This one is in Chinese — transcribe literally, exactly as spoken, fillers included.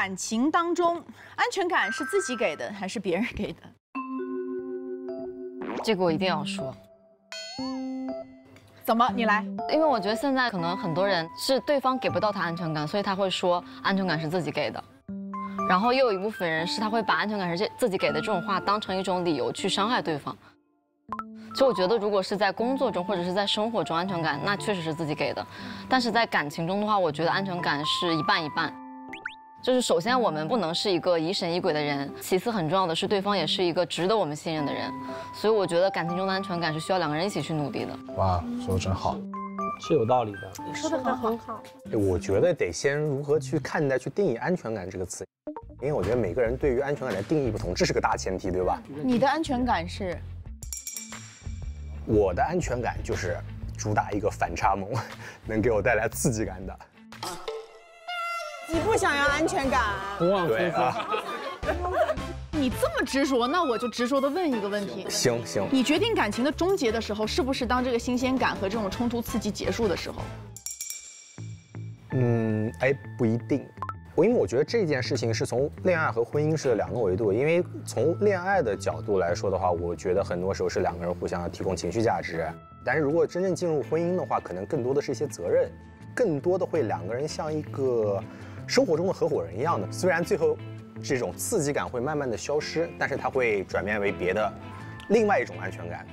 感情当中，安全感是自己给的还是别人给的？这个我一定要说。怎么？你来？因为我觉得现在可能很多人是对方给不到他安全感，所以他会说安全感是自己给的。 然后又有一部分人是他会把安全感是自己给的这种话当成一种理由去伤害对方。所以我觉得，如果是在工作中或者是在生活中安全感，那确实是自己给的；但是在感情中的话，我觉得安全感是一半一半。就是首先我们不能是一个疑神疑鬼的人，其次很重要的是对方也是一个值得我们信任的人。所以我觉得感情中的安全感是需要两个人一起去努力的。哇，说的真好。 是有道理的，你说的很好。好我觉得得先如何去看待、去定义安全感这个词，因为我觉得每个人对于安全感的定义不同，这是个大前提，对吧？你的安全感是？我的安全感就是主打一个反差萌，能给我带来刺激感的。你不想要安全感？不忘初心。 你这么执着，那我就执着地问一个问题。行行，你决定感情的终结的时候，是不是当这个新鲜感和这种冲突刺激结束的时候？嗯，哎，不一定。我因为我觉得这件事情是从恋爱和婚姻是两个维度，因为从恋爱的角度来说的话，我觉得很多时候是两个人互相提供情绪价值。但是如果真正进入婚姻的话，可能更多的是一些责任，更多的会两个人像一个生活中的合伙人一样的，虽然最后。 这种刺激感会慢慢的消失，但是它会转变为别的，另外一种安全感。